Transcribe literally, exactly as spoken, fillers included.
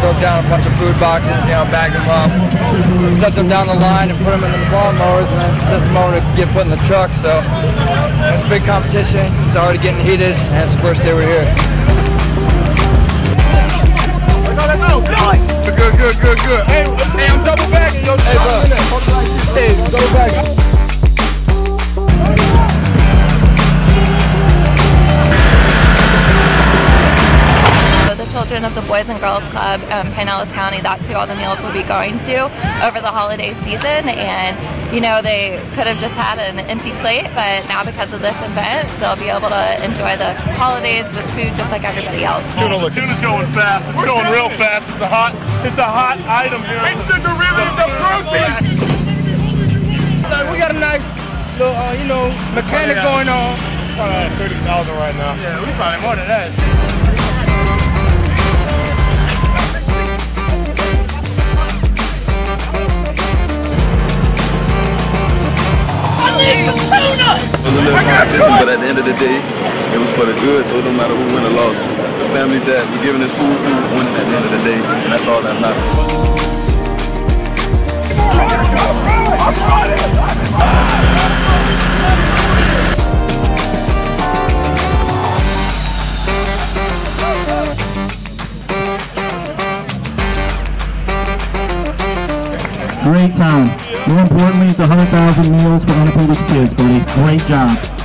broke down a bunch of food boxes, you know, bagged them up, set them down the line and put them in the lawnmowers, and then set them over to get put in the truck. So it's a big competition. It's already getting heated, and it's the first day we're here. Let's go, let's go. Good, good, good, good. Hey, hey, I'm double bagging. Yo, hey, bro. Hey, double bagging. Children of the Boys and Girls Club, um, Pinellas County, that's who all the meals will be going to over the holiday season. And, you know, they could have just had an empty plate, but now because of this event, they'll be able to enjoy the holidays with food just like everybody else. The tuna's going fast. It's going real fast. It's a hot, it's a hot item here. It's the derivative of protein. We got a nice little, uh, you know, mechanic going on. Probably like thirty thousand right now. Yeah, we probably more than that. It was a little competition, but at the end of the day, it was for the good, so it don't matter who win or lost. The families that we're giving this food to winning at the end of the day, and that's all that matters. Great time. More importantly, it's one hundred thousand meals for unhomeless kids, buddy. Great job.